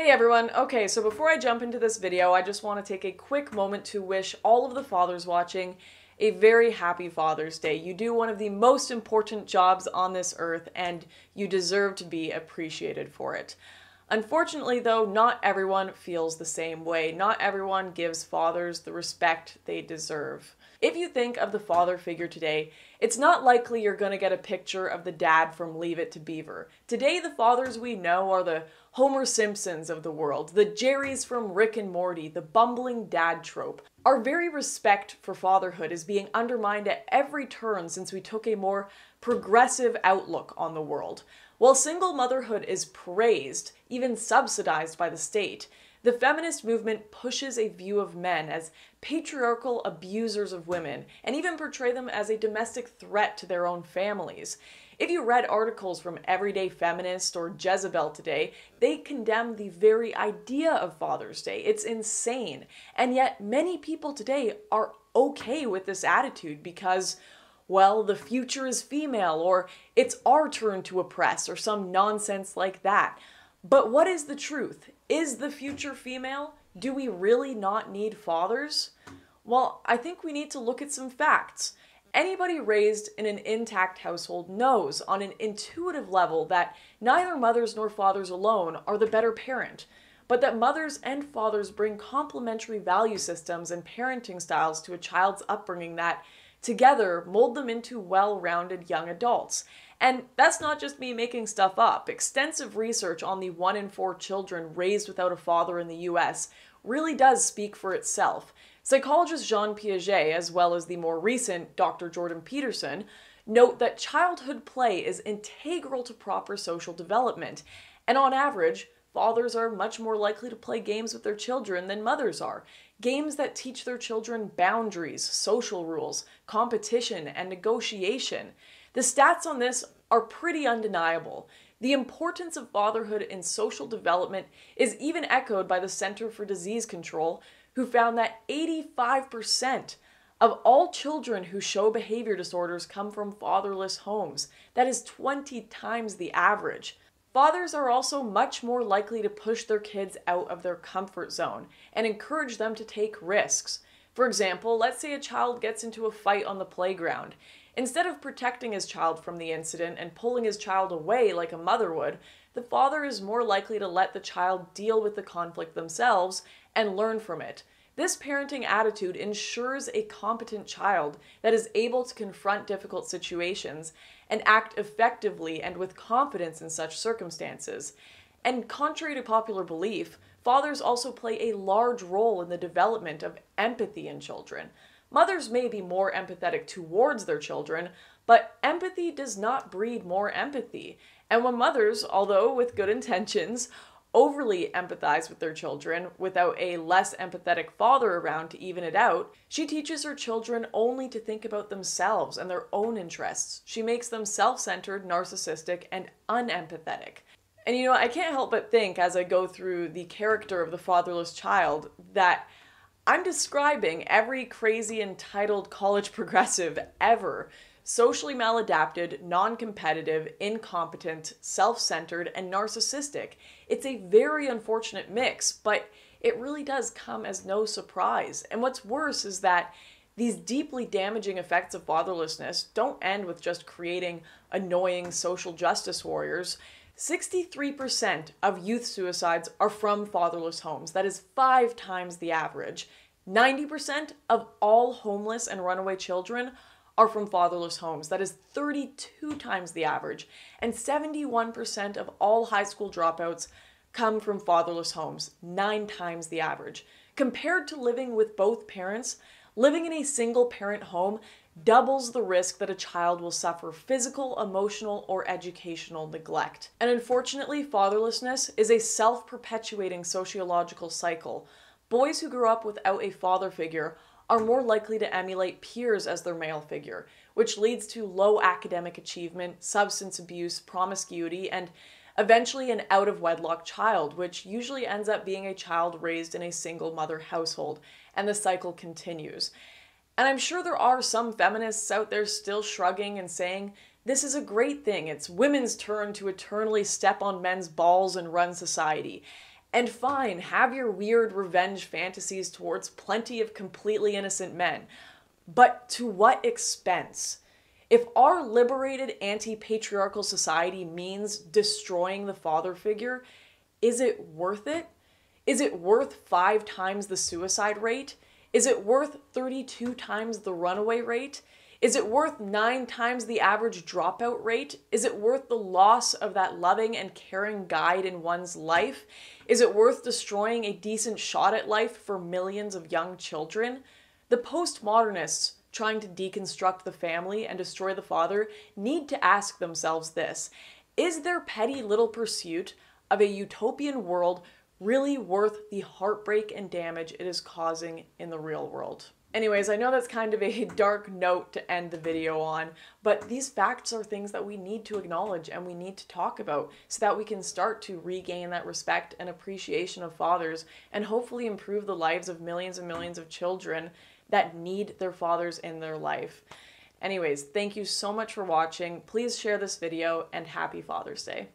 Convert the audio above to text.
Hey everyone, okay, so before I jump into this video, I just want to take a quick moment to wish all of the fathers watching a very happy Father's Day. You do one of the most important jobs on this earth, and you deserve to be appreciated for it. Unfortunately though, not everyone feels the same way. Not everyone gives fathers the respect they deserve. If you think of the father figure today, it's not likely you're going to get a picture of the dad from Leave It to Beaver. Today, the fathers we know are the Homer Simpsons of the world, the Jerrys from Rick and Morty, the bumbling dad trope. Our very respect for fatherhood is being undermined at every turn since we took a more progressive outlook on the world. While single motherhood is praised, even subsidized by the state, the feminist movement pushes a view of men as patriarchal abusers of women, and even portray them as a domestic threat to their own families. If you read articles from Everyday Feminist or Jezebel today, they condemn the very idea of Father's Day. It's insane. And yet many people today are okay with this attitude because, well, the future is female, or it's our turn to oppress, or some nonsense like that. But what is the truth? Is the future female? Do we really not need fathers? Well, I think we need to look at some facts. Anybody raised in an intact household knows on an intuitive level that neither mothers nor fathers alone are the better parent, but that mothers and fathers bring complementary value systems and parenting styles to a child's upbringing that together mold them into well-rounded young adults. And that's not just me making stuff up. Extensive research on the 1 in 4 children raised without a father in the US really does speak for itself. Psychologist Jean Piaget, as well as the more recent Dr. Jordan Peterson, note that childhood play is integral to proper social development, and on average, fathers are much more likely to play games with their children than mothers are. Games that teach their children boundaries, social rules, competition, and negotiation. The stats on this are pretty undeniable. The importance of fatherhood in social development is even echoed by the Center for Disease Control, who found that 85% of all children who show behavior disorders come from fatherless homes. That is 20 times the average. Fathers are also much more likely to push their kids out of their comfort zone and encourage them to take risks. For example, let's say a child gets into a fight on the playground. Instead of protecting his child from the incident and pulling his child away like a mother would, the father is more likely to let the child deal with the conflict themselves and learn from it. This parenting attitude ensures a competent child that is able to confront difficult situations and act effectively and with confidence in such circumstances. And contrary to popular belief, fathers also play a large role in the development of empathy in children. Mothers may be more empathetic towards their children, but empathy does not breed more empathy. And when mothers, although with good intentions, overly empathize with their children without a less empathetic father around to even it out, she teaches her children only to think about themselves and their own interests. She makes them self-centered, narcissistic, and unempathetic. And you know, I can't help but think as I go through the character of the fatherless child that I'm describing every crazy entitled college progressive ever. Socially maladapted, non-competitive, incompetent, self-centered, and narcissistic. It's a very unfortunate mix, but it really does come as no surprise. And what's worse is that these deeply damaging effects of fatherlessness don't end with just creating annoying social justice warriors. 63% of youth suicides are from fatherless homes. That is 5 times the average. 90% of all homeless and runaway children are from fatherless homes. That is 32 times the average. And 71% of all high school dropouts come from fatherless homes, 9 times the average. Compared to living with both parents, living in a single-parent home doubles the risk that a child will suffer physical, emotional, or educational neglect. And unfortunately, fatherlessness is a self-perpetuating sociological cycle. Boys who grew up without a father figure are more likely to emulate peers as their male figure, which leads to low academic achievement, substance abuse, promiscuity, and eventually an out-of-wedlock child, which usually ends up being a child raised in a single-mother household, and the cycle continues. And I'm sure there are some feminists out there still shrugging and saying, this is a great thing, it's women's turn to eternally step on men's balls and run society. And fine, have your weird revenge fantasies towards plenty of completely innocent men. But to what expense? If our liberated anti-patriarchal society means destroying the father figure, is it worth it? Is it worth 5 times the suicide rate? Is it worth 32 times the runaway rate? Is it worth 9 times the average dropout rate? Is it worth the loss of that loving and caring guide in one's life? Is it worth destroying a decent shot at life for millions of young children? The postmodernists trying to deconstruct the family and destroy the father need to ask themselves this: is their petty little pursuit of a utopian world really worth the heartbreak and damage it is causing in the real world? Anyways, I know that's kind of a dark note to end the video on, but these facts are things that we need to acknowledge and we need to talk about so that we can start to regain that respect and appreciation of fathers and hopefully improve the lives of millions and millions of children that need their fathers in their life. Anyways, thank you so much for watching. Please share this video and happy Father's Day.